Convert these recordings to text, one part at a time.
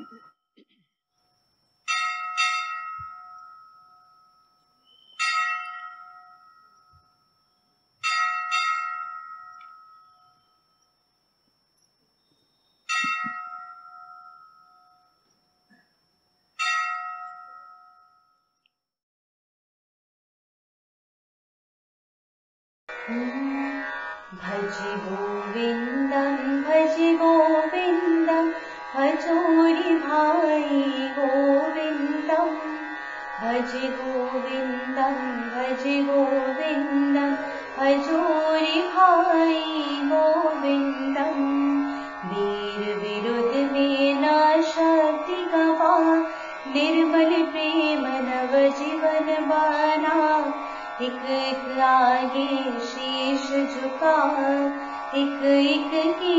भज गोविन्दं भजोरि भाई गोविन्दं भज गोविन्दं भजोरि भाई गोविन्दं वीर विरुद्ध में ना शक्ति गवा निर्मल प्रेम नव जीवन बना एक एक आगे शीश झुका एक एक की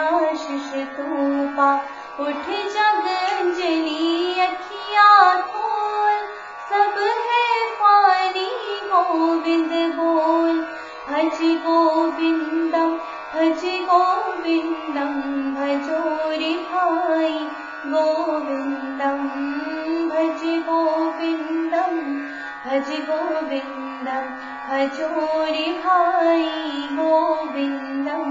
आशीष तू पा उठ जग अंजलि अखिया खोल सब है पानी गोविंद बोल भज गोविंदम भजोरी भाई गोविंदम भज गोविंदम भजोरि भाई गोविंदम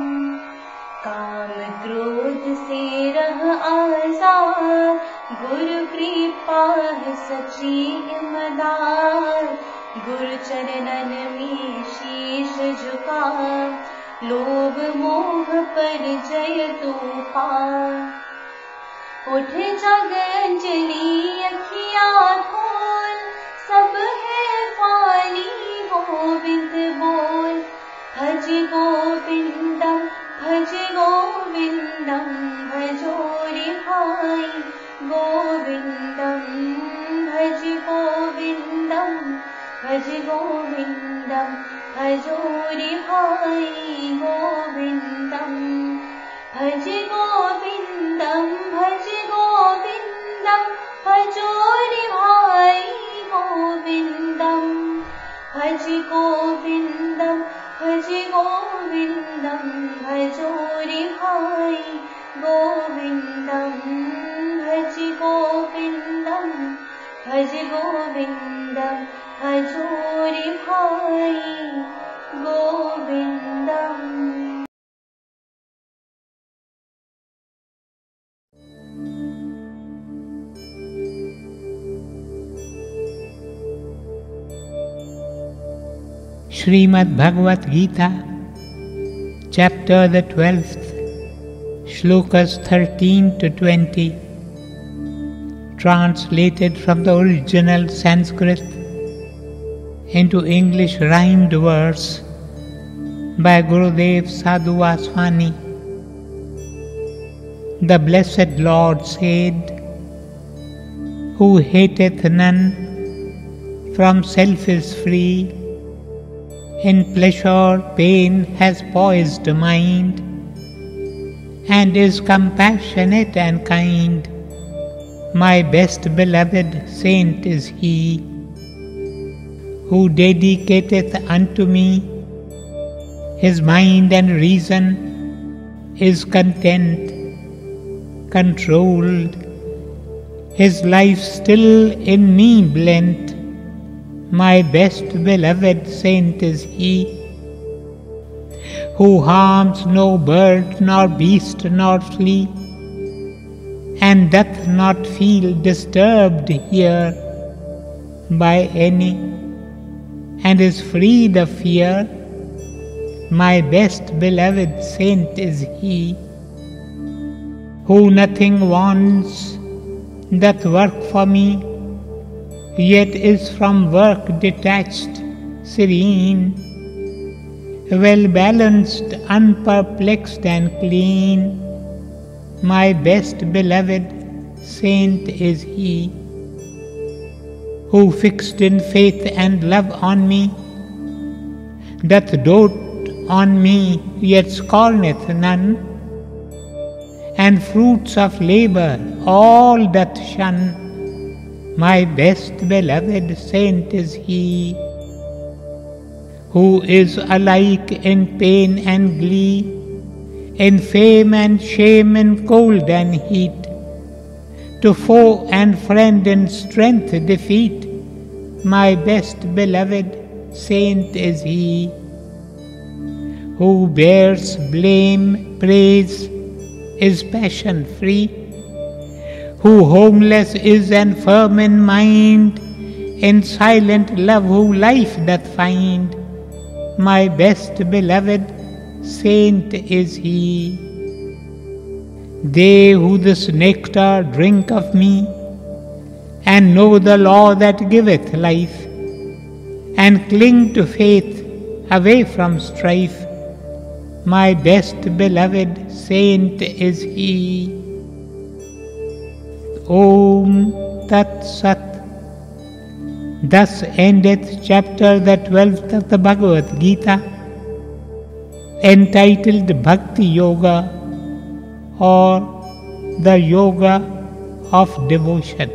काम क्रोध से रह आजाद गुरु कृपा है सच्ची इमदार गुरु चरणन में शीश झुका लोभ मोह पर जय तू पा उठ जग अंजलि अखिया खोल सब है पानी गोविंद बोल भज गोविंदम भजोरि भाई गोविंदम भजोरि भाई गोविंदम भजोरि भाई गोविंदम भज गोविंदम भजोरि भाई गोविंदम भजोरि भाई Govindam. Shrimad Bhagavad Gita chapter the 12th shlokas 13 to 20 translated from the original Sanskrit into English rhymed verse by Gurudev Sadhu Aswani. The Blessed Lord said, "Who hateth none from self is free. In pleasure pain has poised mind, and is compassionate and kind. My best beloved saint is he, who dedicateth unto me his mind and reason, is content, controlled, his life still in me blent. My best beloved saint is he, who harms no bird nor beast nor flea, and doth not feel disturbed here by any, and is freed of fear. My best beloved saint is he, who nothing wants, doth work for me, yet is from work detached, serene, well-balanced, unperplexed and clean. My best beloved saint is he, who fixed in faith and love on me, doth dote on me, yet scorneth none, and fruits of labour all doth shun. My best beloved saint is he, who is alike in pain and glee, in fame and shame, in cold and heat, to foe and friend in strength defeat, my best beloved saint is he, who bears blame, praise, is passion free, who homeless is and firm in mind, in silent love who life doth find, my best beloved saint is he. They who this nectar drink of me, and know the law that giveth life, and cling to faith away from strife, my best beloved saint is he. Om Tat Sat. Thus endeth chapter the 12th of the Bhagavad Gita, entitled Bhakti Yoga, or the Yoga of Devotion.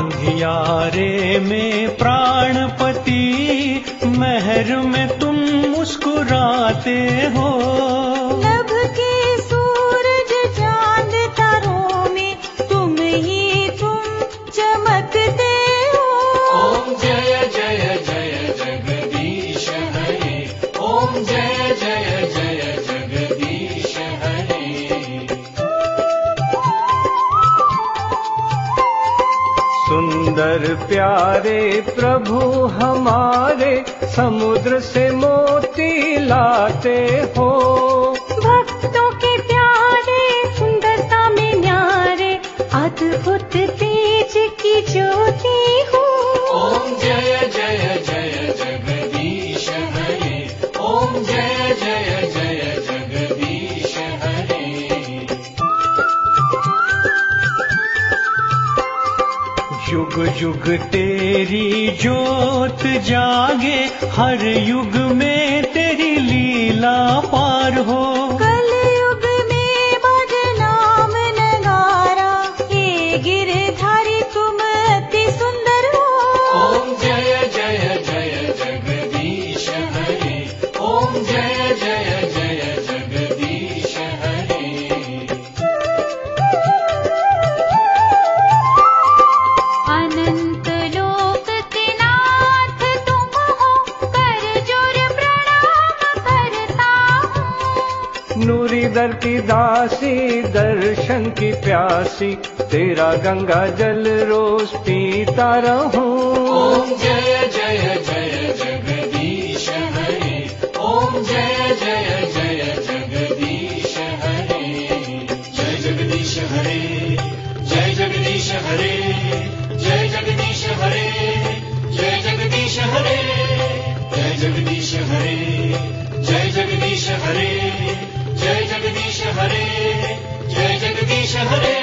अंधियारे में प्राणपति महर में तुम मुस्कुराते हो, लभ के सूरज चांद तारों में तुम ही तुम चमकते हो। ओम जय जय जय जगदीश हरे, ओम जय जय जय जगदीश हरे। सुंदर प्यारे प्रभु हमारे समुद्र से मोती लाते हो, भक्तों के प्यारे सुंदरता में न्यारे अद्भुत तेज की ज्योति हो। ओम जय जय जय जगदीश हरे, ओम जय जय जय जगदीश हरे। युग युग तेरी ज्योत जागे, हर युग में तेरी लीला पार हो। कल युग में बदनाम नगारा ये गिरधारी तुम अति सुंदर हो। ओम जय जय जय जगदीश हरे, ओम जय जय जय जगदीश हरे। अनंत लोक के नाथ तुम हो, कर जोर प्रणाम करता हूं। नूरी दर की दासी दर्शन की प्यासी, तेरा गंगा जल रोज पीता रहूं। ओम जय जय जय जगदीश हरे, ओम जय जय जय जगदीश हरे। जय जगदीश हरे, जय जगदीश हरे, जय जगदीश हरे, जय जगदीश हरे, जय जगदीश हरे, जय जगदीश हरे, जय जगदीश हरे, जय जगदीश हरे।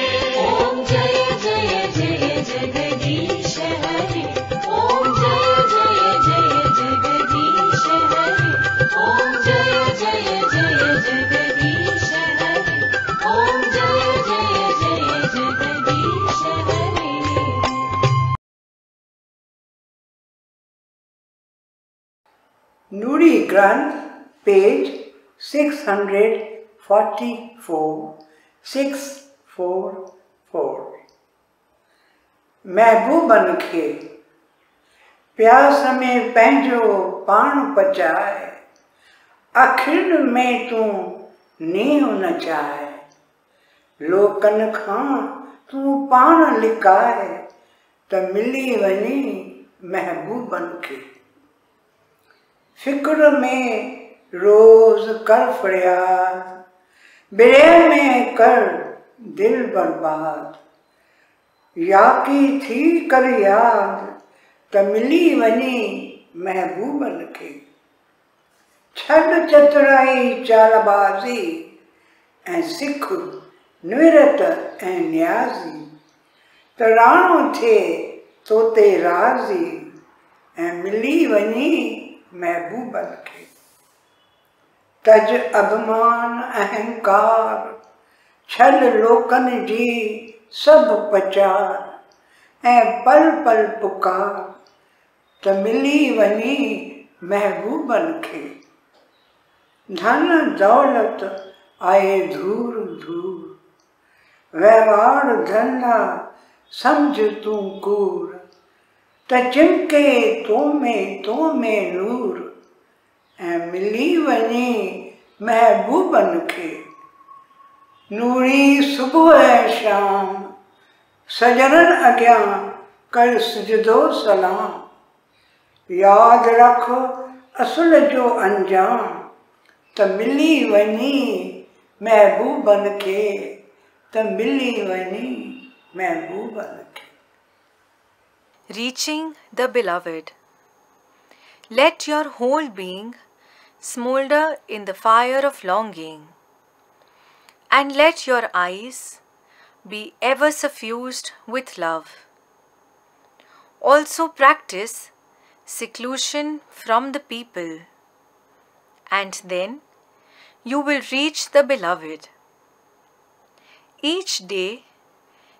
ओम जय जय जय जगदीश हरे, ओम जय जय जय जगदीश हरे, ओम जय जय जय जगदीश हरे, ओम जय जय जय जगदीश हरे। Nuri Granth, page 644, 644। महबूब बनके प्यास में पंहिंजो पाण पचाए, अखियुनि में तूं नेह नचाए। लोकनि खां तूं पाण लिकाए, त मिली वञे महबूबन खे। फिक्र में रोज कर फरियाद, बिरह में कर दिल बर्बाद। याकी थी कर याद, त कमली बनी महबूब रखे। छल चतुराई चालबाजी ऐं सिख निरत ऐं न्याजी, तराणो थे तोते राजी ऐं मिली वञी महबूब रखे। तज अभिमान अहंकार छल लोकन जी सब पचार ऐं पल पल पुकार, त मिली वञी महबूब रखे। धन दौलत आए धूर धूर व्यवहार धंधा समझ तू कूर, त चिमके तो में नूर ऐ मिली वनी महबूबन खे। नूरी सुबह शाम सजरन अग्या कर सुजदो सलाम, याद रख असल जो अंजाम, त मिली वनी महबूबन के, त मिली वनी महबूबन के। Reaching the beloved. Let your whole being smolder in the fire of longing, and let your eyes be ever suffused with love. Also practice seclusion from the people, and then you will reach the beloved. Each day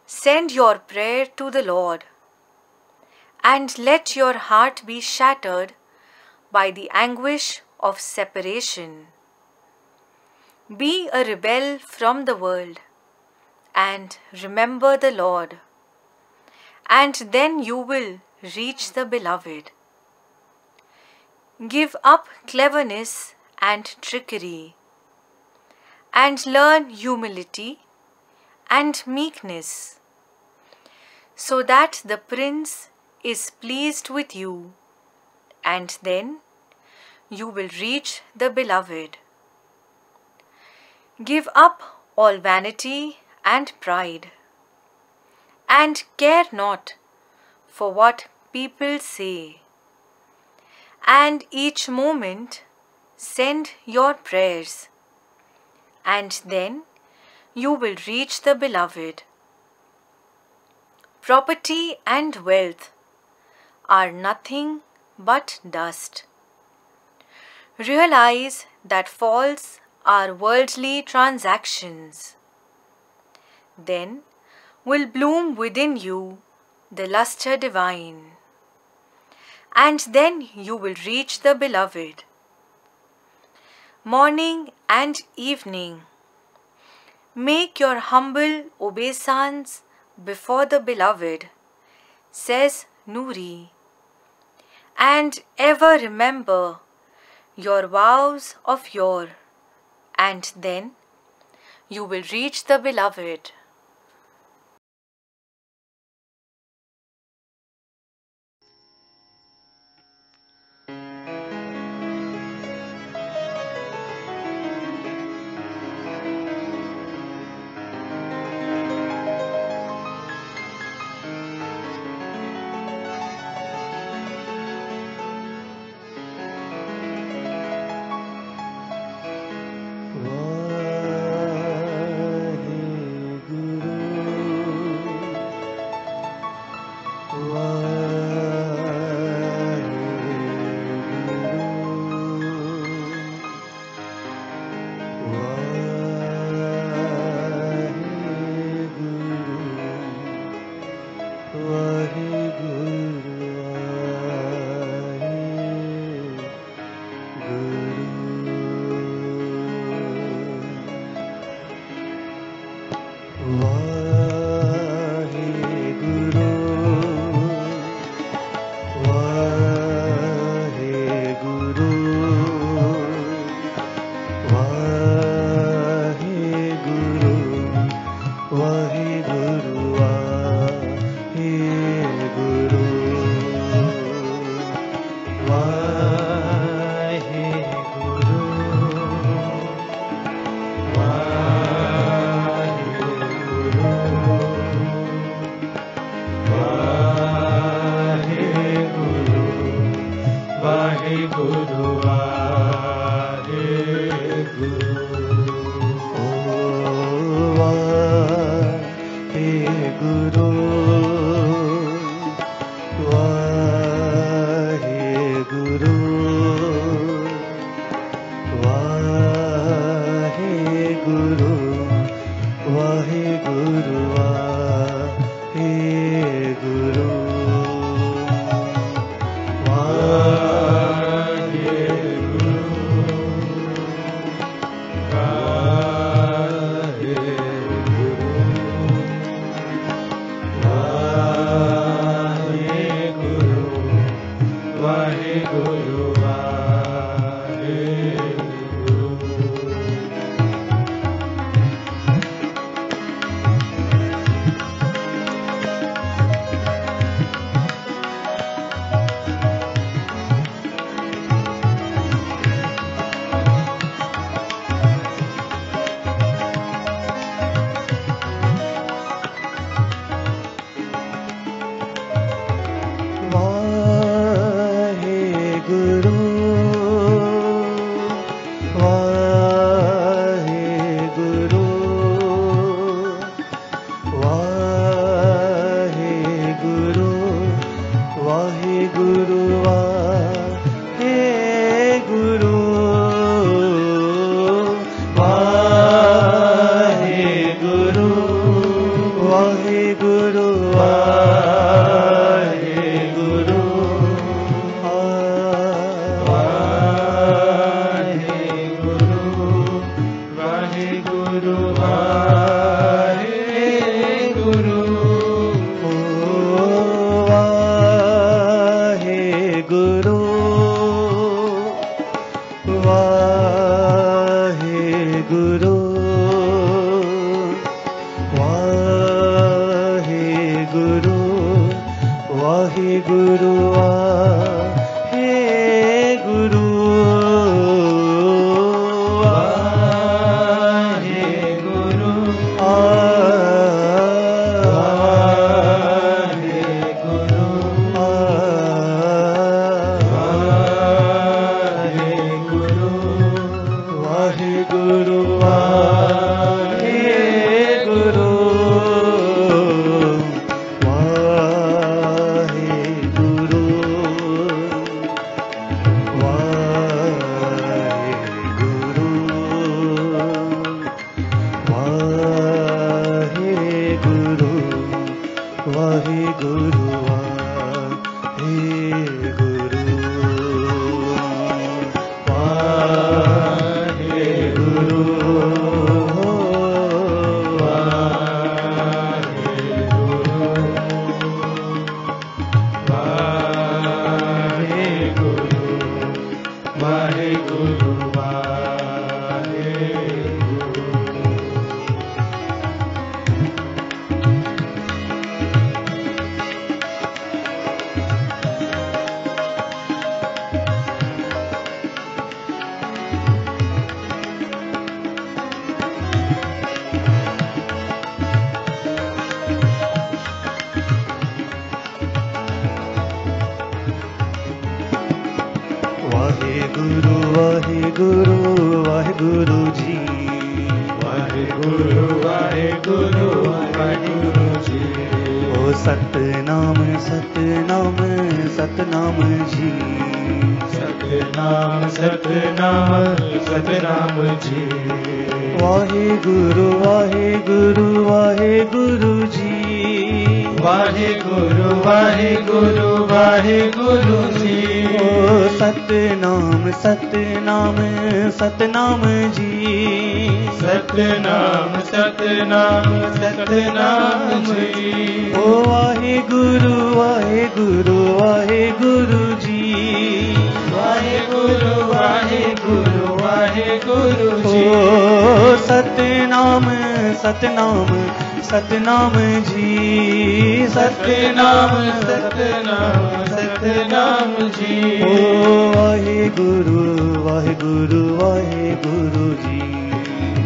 send your prayer to the Lord, and let your heart be shattered by the anguish of separation. Be a rebel from the world and remember the Lord, and then you will reach the beloved. Give up cleverness and trickery, and learn humility and meekness, so that the Prince is pleased with you, and then you will reach the beloved. Give up all vanity and pride, and care not for what people say, and each moment send your prayers, and then you will reach the beloved. Property and wealth are nothing but dust. Realize that false are worldly transactions. Then will bloom within you the luster divine, and then you will reach the beloved. Morning and evening make your humble obeisance before the beloved, says Nuri, and ever remember your vows of yore, and then you will reach the beloved. Guru Wahe Guru Wahe Guru Wahe Guru Wahe Guru Wahe Guru Wahe Guru Wahe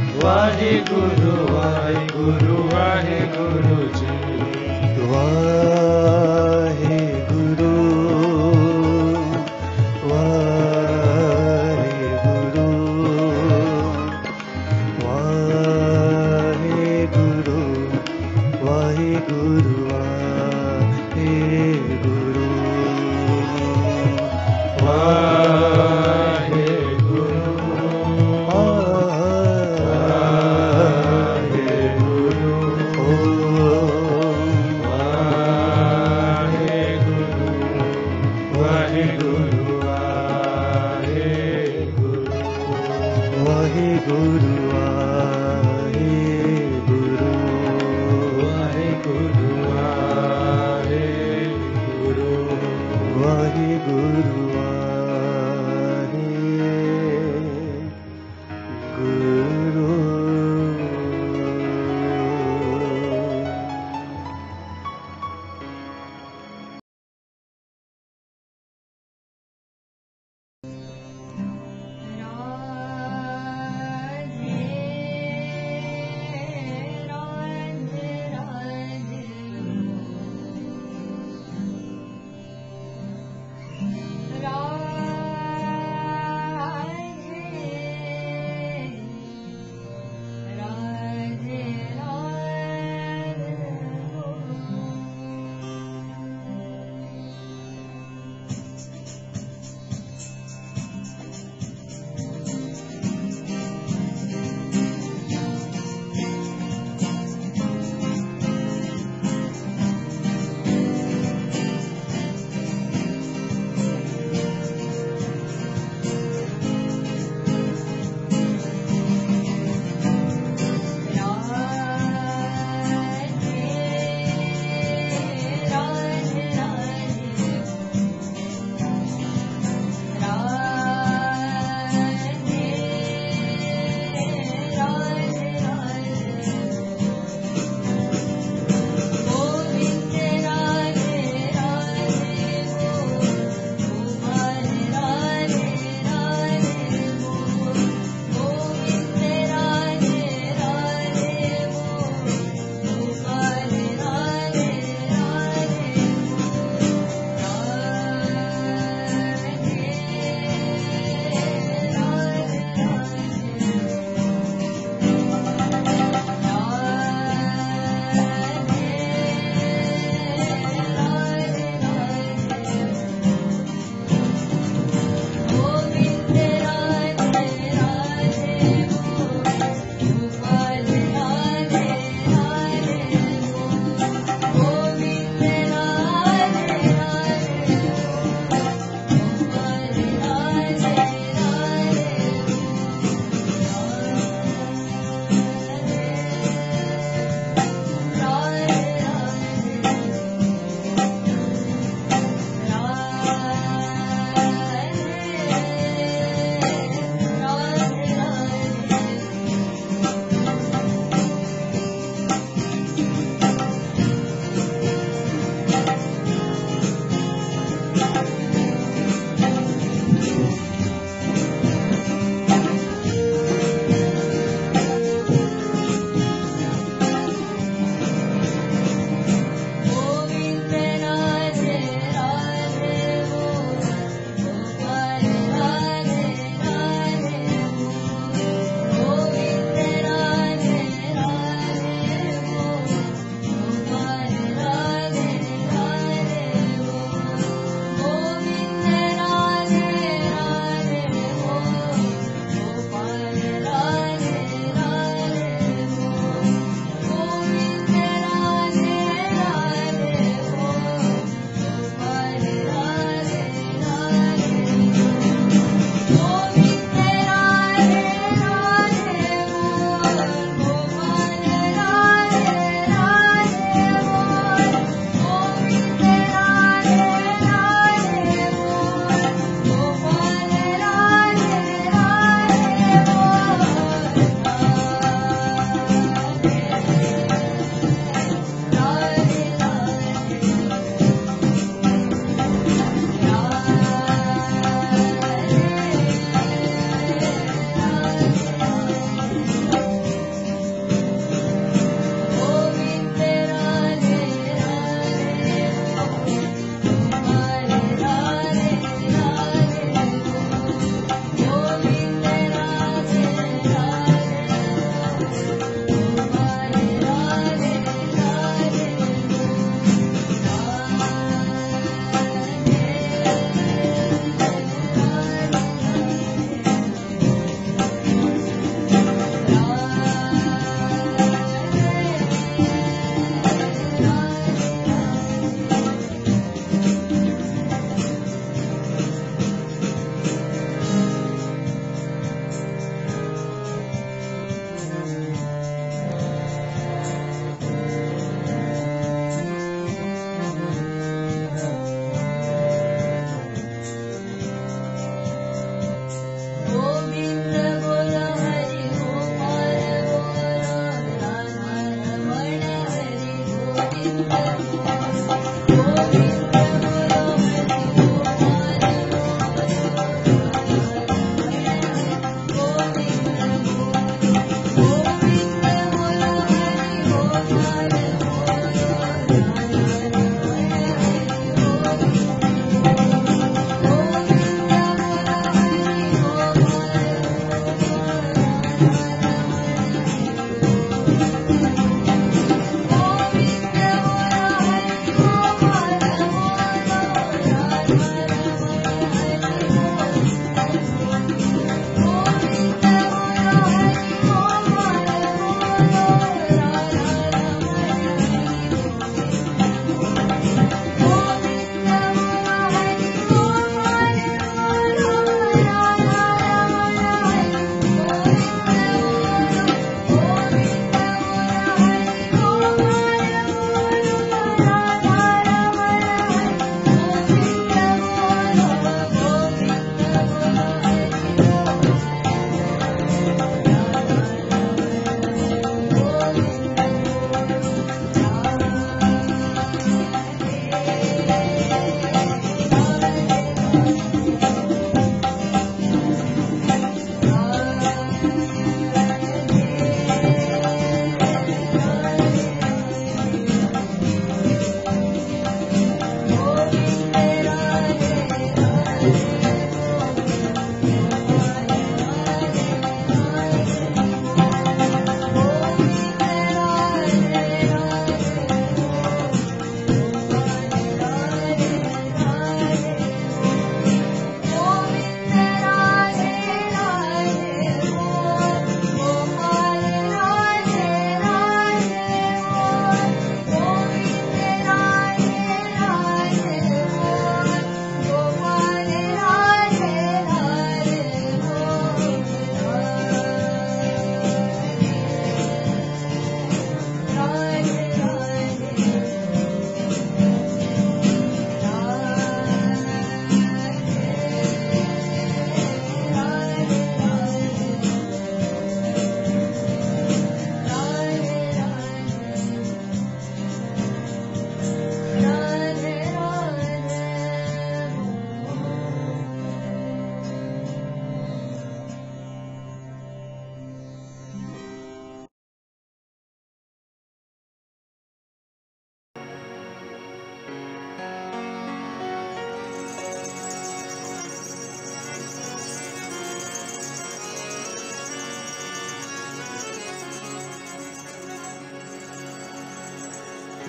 Guru Wahe Guru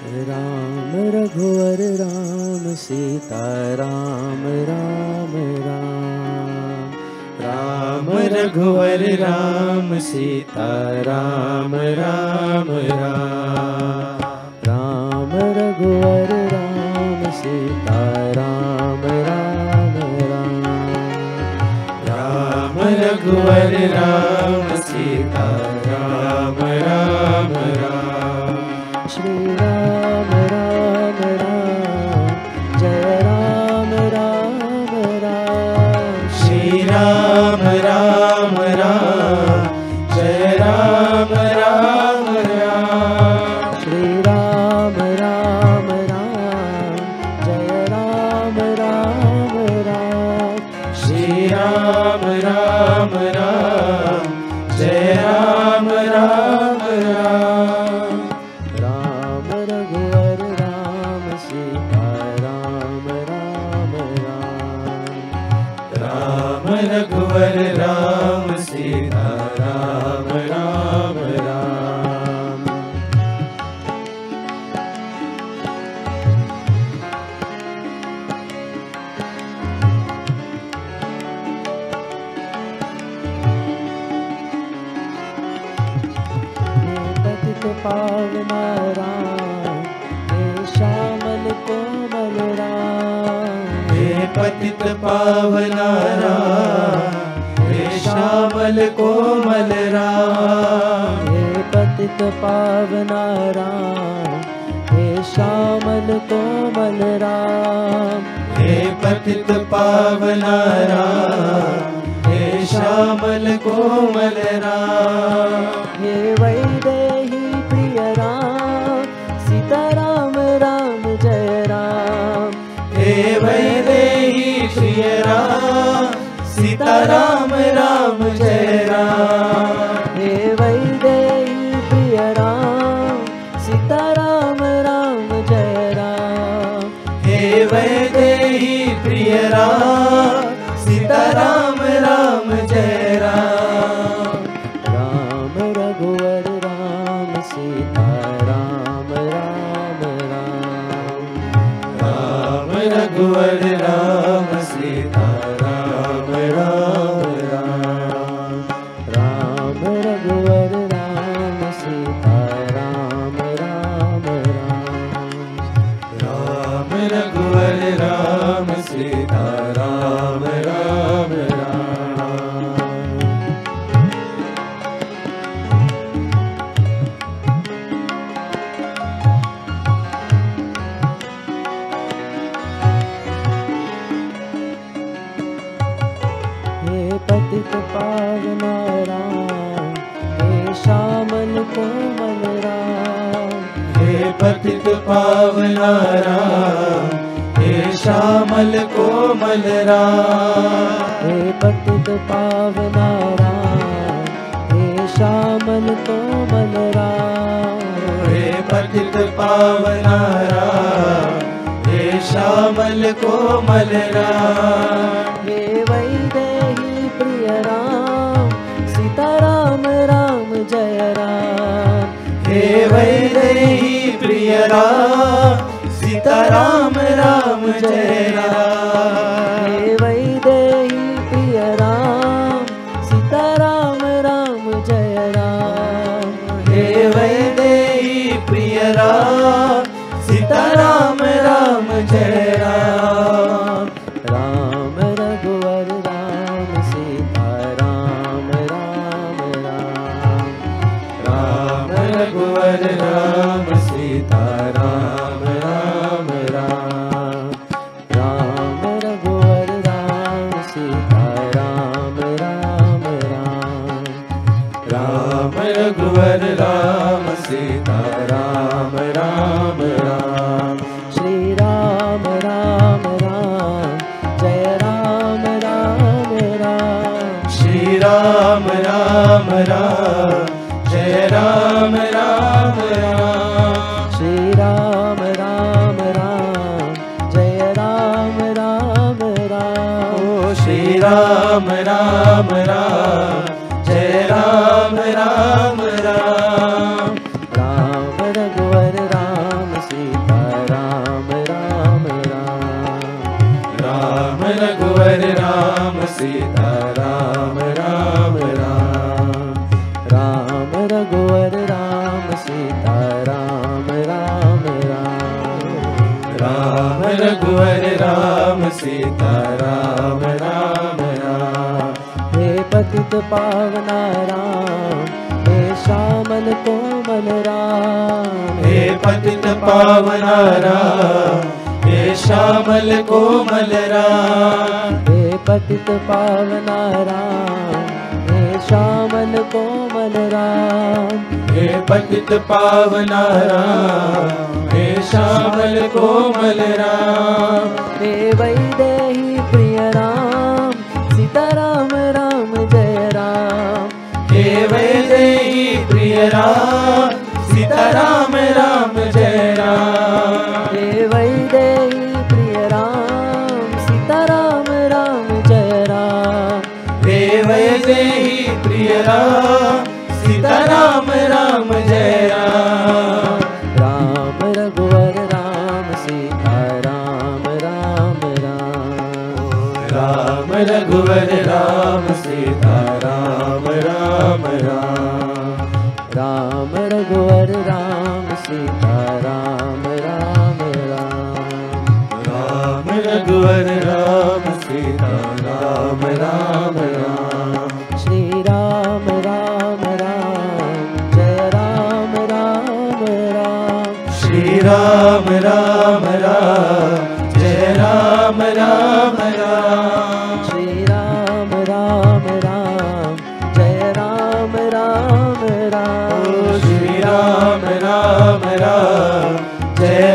Ram रघुवर राम सीता राम राम राम, राम रघुवर राम सीता राम राम राम, राम रघुवर राम सीता राम राम राम, राम रघुवर राम सीता राम राम राम। श्री राम राम राम जय राम राम राम, श्री राम राम राम जय राम राम राम, श्री राम राम राम जय राम राम राम, श्री राम राम राम जय राम राम राम। रघुवर राम सीता राम राम राम। पतित पावन राम हे श्यामल कोमल राम, हे पतित पावन राम श्यामल कोमल राम, हे पतित पावन राम हे श्यामल कोमल राम, हे पतित पावन राम हे श्यामल कोमल राम, हे वैदेही प्रिय राम सीता राम राम जय राम, हे वैदेही प्रिय राम सीता राम राम जय राम, हे वैदेही प्रिय राम सीता राम राम जय राम, हे वैदेही प्रिय राम सीता राम राम जय राम। राम रघुवर राम सीता राम राम राम, राम रघुवर राम सीता पतित पावन राम हे श्यामल कोमल राम, हे पतित पावन राम हे श्यामल कोमल राम, हे पतित पावन राम हे श्यामल कोमल राम, हे वैदेही प्रिय राम सीता राम राम जय राम, हे वैदेही प्रिय राम सीता राम राम जय राम, हे वैदेही प्रिय राम सीता राम राम जय राम, हे वैदेही प्रिय राम सीता राम राम जय राम। राम रघुवर राम सीता राम राम राम, राम रघुवर राम सीता राम राम राम, राम रघुवर राम सीता राम राम राम, राम रघुवर राम सीता राम राम राम। श्री राम राम राम जय राम राम राम, श्री राम राम राम जय राम राम राम, श्री राम राम राम जय राम राम राम, ओ श्री राम राम राम जय राम राम राम, राम रघुवर राम चित पावना राम, हे श्यामल कोमल राम, हे पतित पावना राम, हे श्यामल कोमल राम, हे पतित पावना राम, हे श्यामल कोमल राम, हे पतित पावना राम, हे श्यामल कोमल राम, हे वैदेही प्रिय राम, सीताराम राम जय राम, हे वैदेही प्रिय राम, सीताराम राम जय राम, हे वैदेही प्रिय राम, सीताराम राम जय राम, हे वैदेही प्रिय राम, सीताराम राम जय राम, राम रघुवर राम सीता राम राम राम, राम रघुवर राम सीता राम राम राम, राम रघुवर राम सीता राम राम राम, राम रघुवर राम सीता राम राम राम, श्री राम राम राम राम जय राम राम राम, श्री राम राम राम जय राम राम राम, श्री राम राम राम जय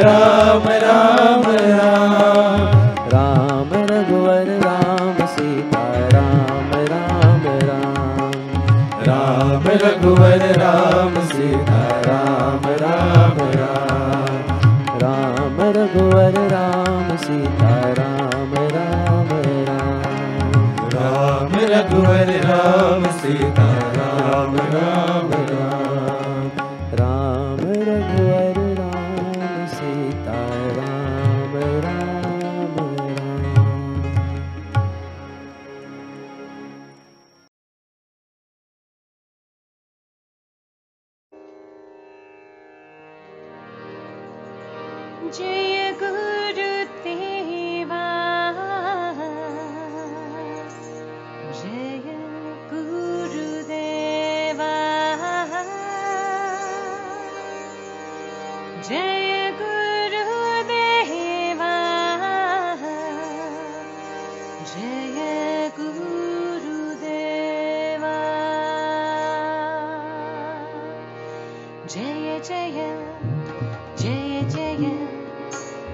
राम राम राम, राम रघुवर राम सीता राम राम राम, राम रघुवर राम सीता राम राम राम, रघुवर राम सीता राम राम राम, राम रघुवर राम सीता राम राम राम, राम रघुवर राम सीता राम राम राम। जय गुरुदेवा जय गुरुदेवा जय गुरुदेवा जय गुरुदेवा, जय जय जय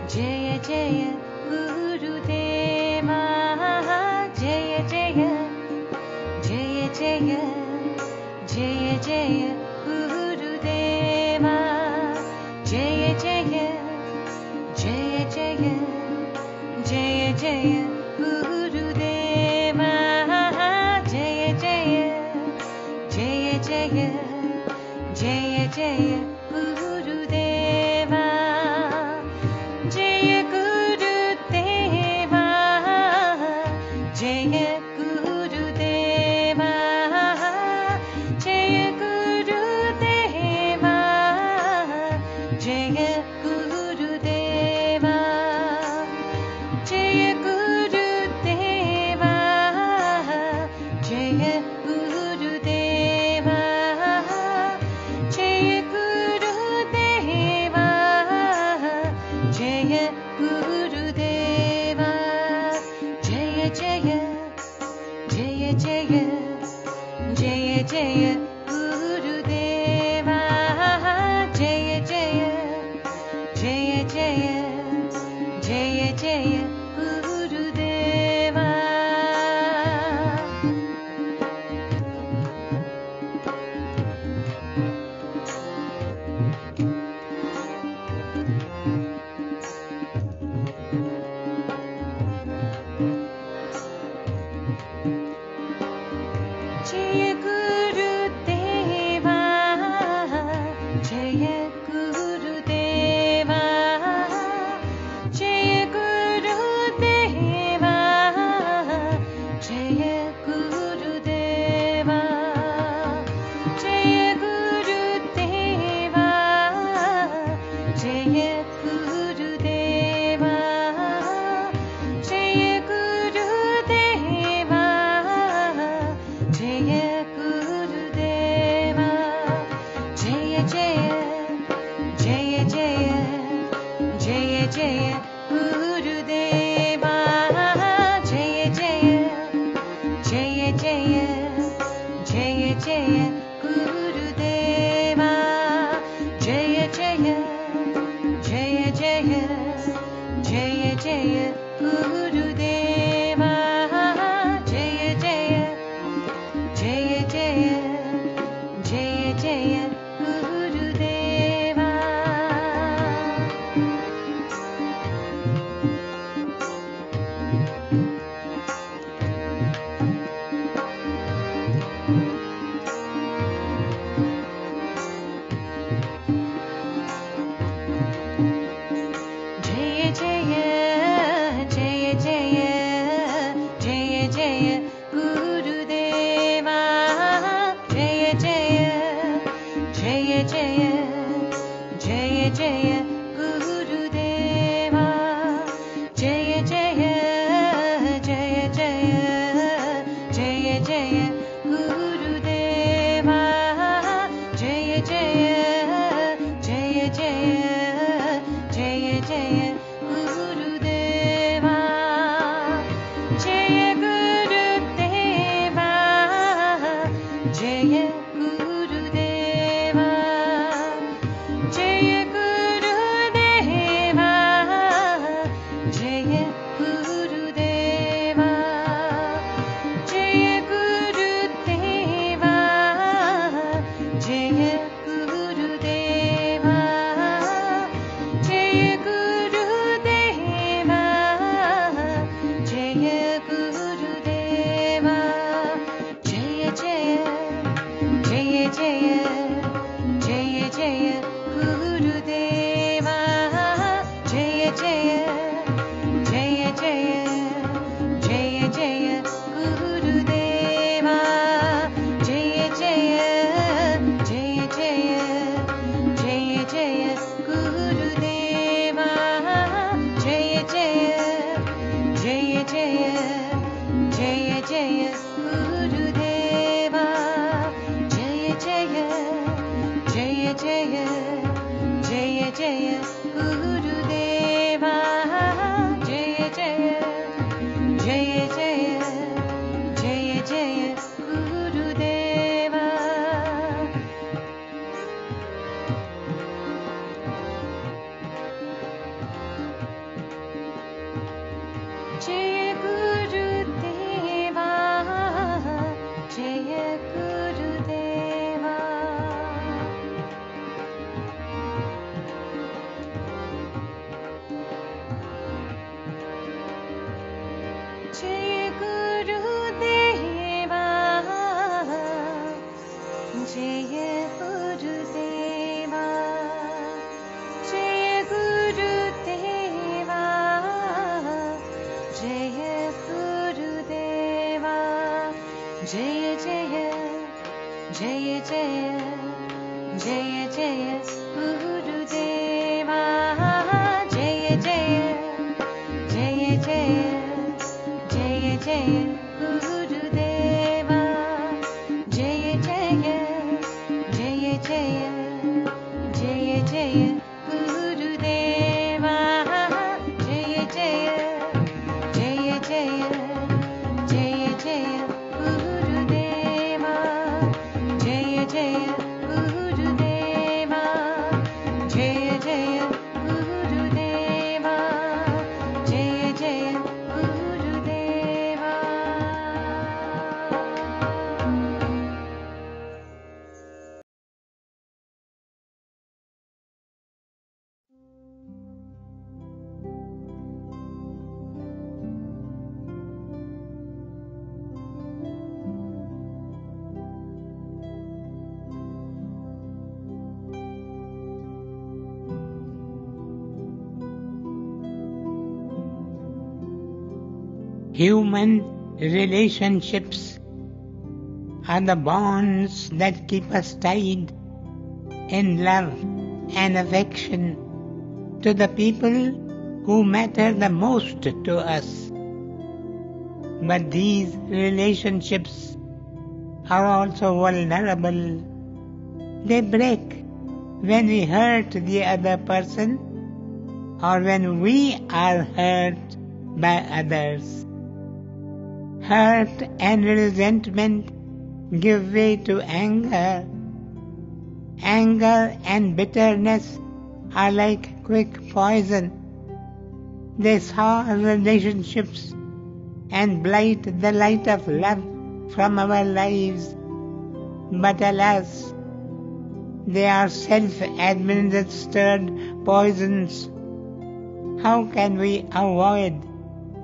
जय जय जय गुरुदेवा, जय जय जय जय जय जय गुरुदेवा, जय जय जय जय जय जय गुरुदेवा, जय जय जय जय जय जय yeah. Human relationships are the bonds that keep us tied in love and affection to the people who matter the most to us. But these relationships are also vulnerable. They break when we hurt the other person or when we are hurt by others. Hurt and resentment give way to anger. Anger and bitterness are like quick poison. They sour relationships and blight the light of love from our lives. But alas, they are self-administered poisons. How can we avoid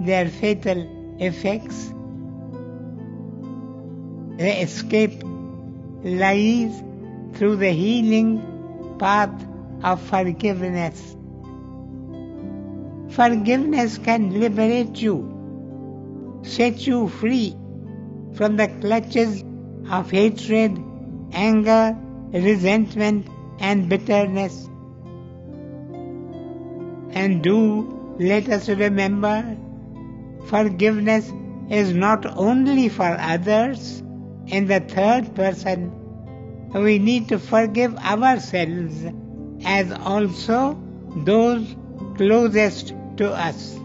their fatal effects? The escape lies through the healing path of forgiveness. Forgiveness can liberate you, set you free from the clutches of hatred, anger, resentment and bitterness. And do let us remember, forgiveness is not only for others in the third person. We need to forgive ourselves as also those closest to us.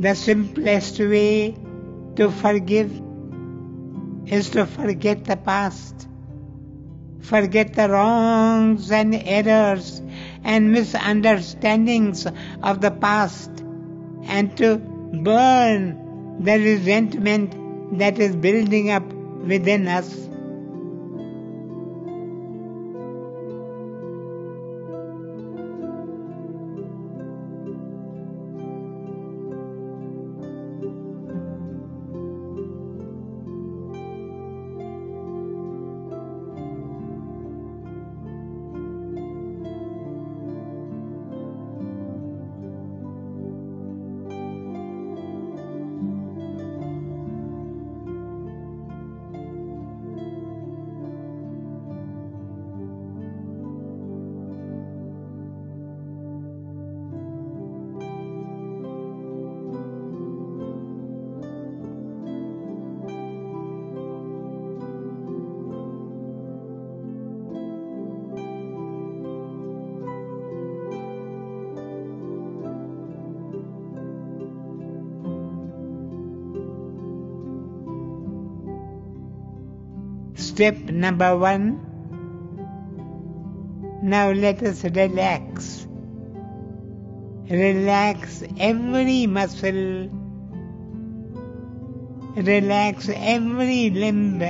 The simplest way to forgive is to forget the past, forget the wrongs and errors and misunderstandings of the past, and to burn the resentment that is building up within us. Step number 1. Now let us relax. Relax every muscle. Relax every limb.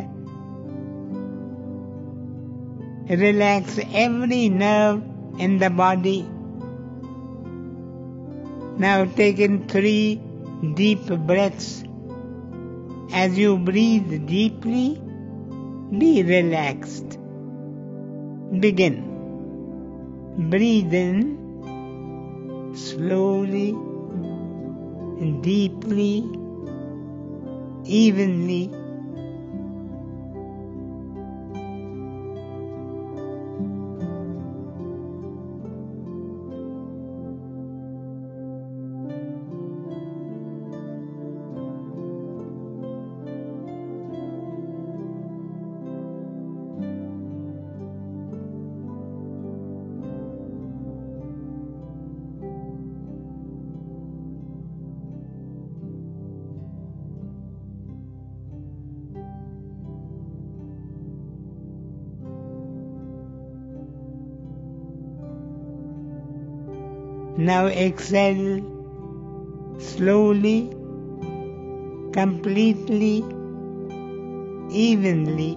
Relax every nerve in the body. Now take in 3 deep breaths. As you breathe deeply, be relaxed. Begin. Breathe in slowly, deeply, evenly. Now exhale slowly, completely, evenly.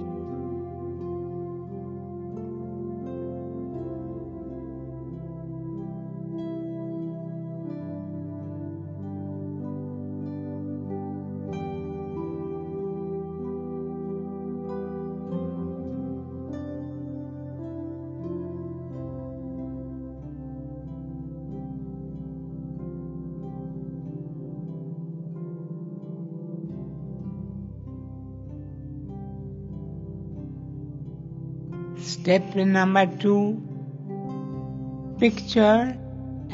Step number 2. Picture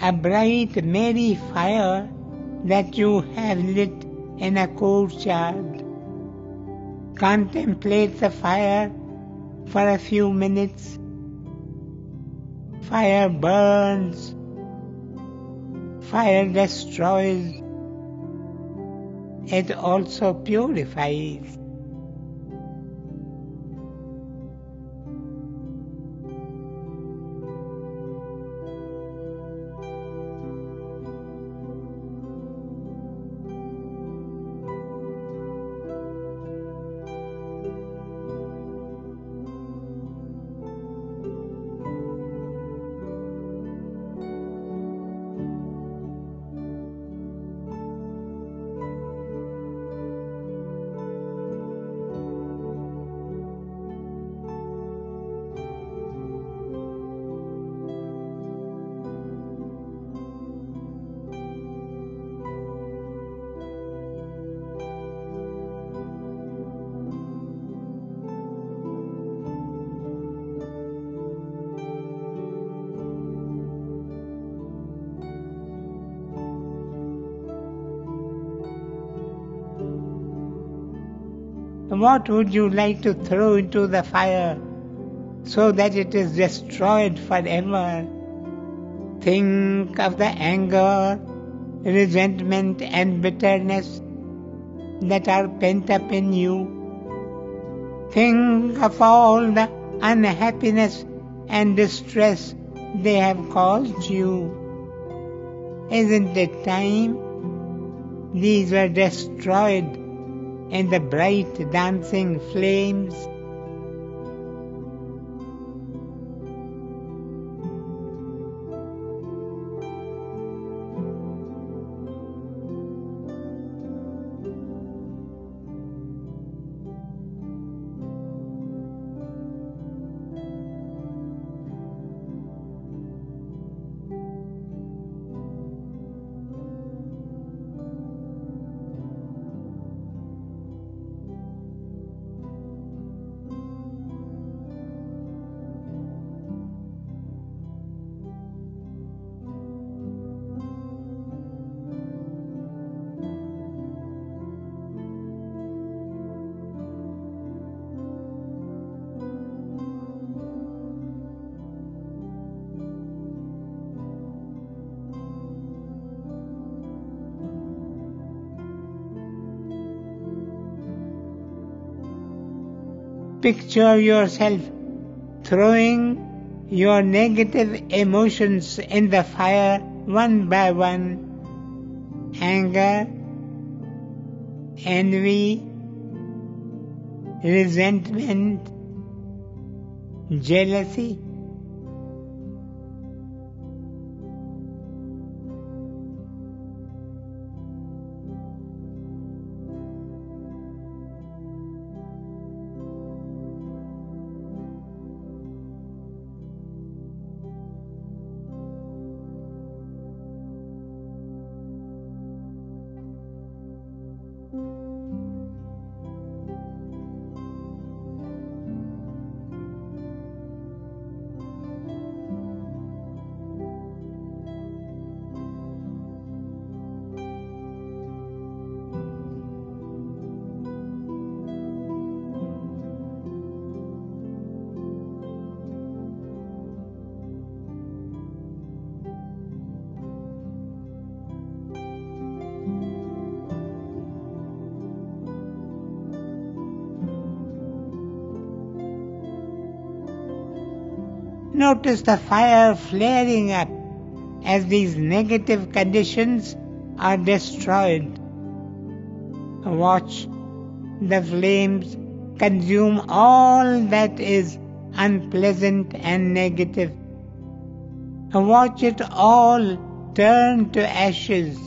a bright merry fire that you have lit in a courtyard. Contemplate the fire for a few minutes. Fire burns. Fire destroys. It also purifies. What would you like to throw into the fire so that it is destroyed forever? Think of the anger, resentment and bitterness that are pent up in you. Think of all the unhappiness and distress they have caused you. Isn't it time? These were destroyed in the bright dancing flames. Picture yourself throwing your negative emotions in the fire one by one. Anger, envy, resentment, jealousy. Notice the fire flaring up as these negative conditions are destroyed. Watch, the flames consume all that is unpleasant and negative. Watch it all turn to ashes.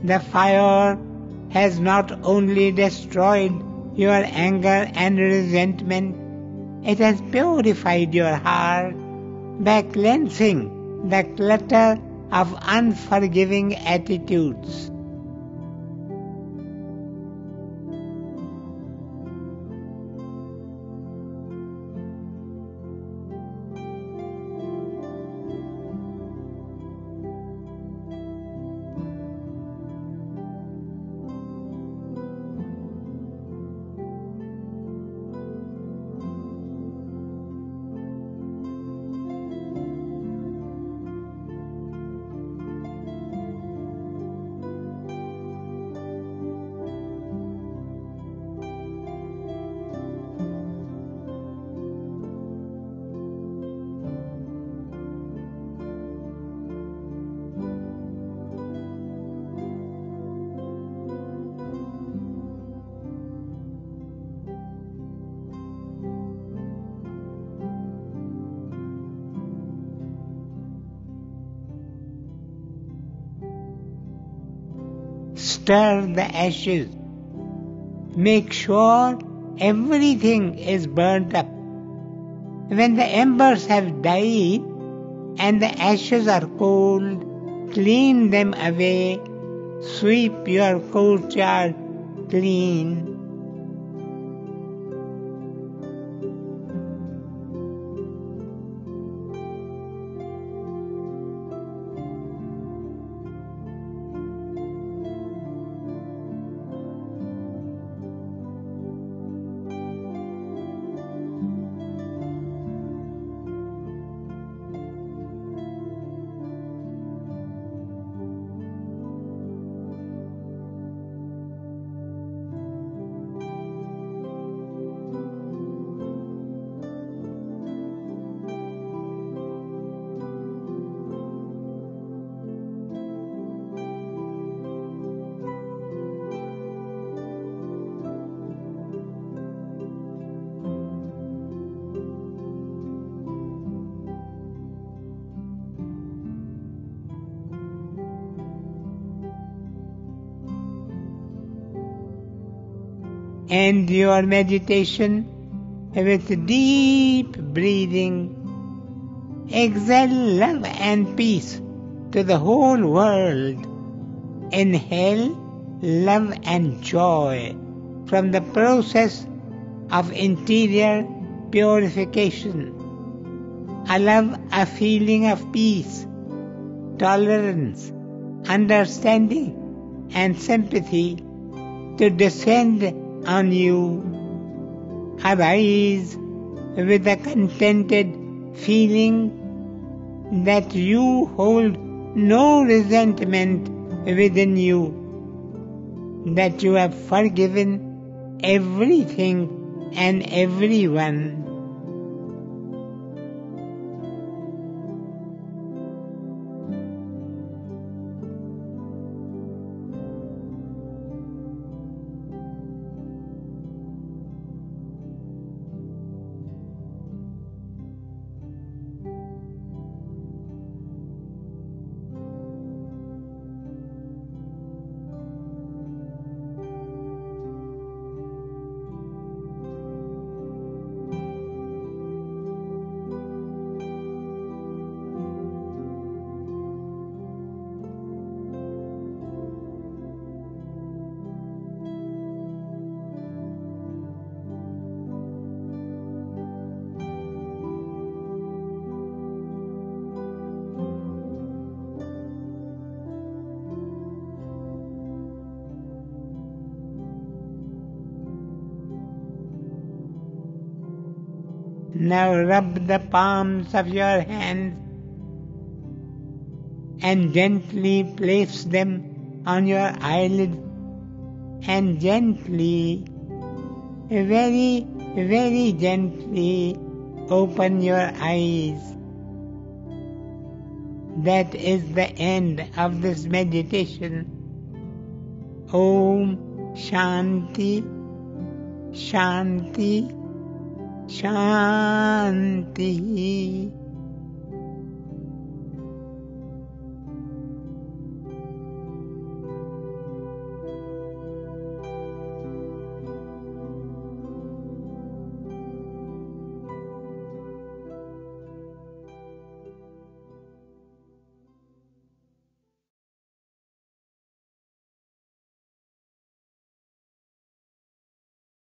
The fire has not only destroyed your anger and resentment, it has purified your heart by cleansing the clutter of unforgiving attitudes. Stir the ashes. Make sure everything is burnt up. When the embers have died and the ashes are cold, clean them away. Sweep your courtyard clean. End your meditation with deep breathing. Exhale love and peace to the whole world. Inhale love and joy from the process of interior purification. Allow a feeling of peace, tolerance, understanding and sympathy to descend on you. Arise with a contented feeling that you hold no resentment within you, that you have forgiven everything and everyone. Now rub the palms of your hands and gently place them on your eyelids and gently, very, very gently open your eyes. That is the end of this meditation. Om Shanti, Shanti, Shanti.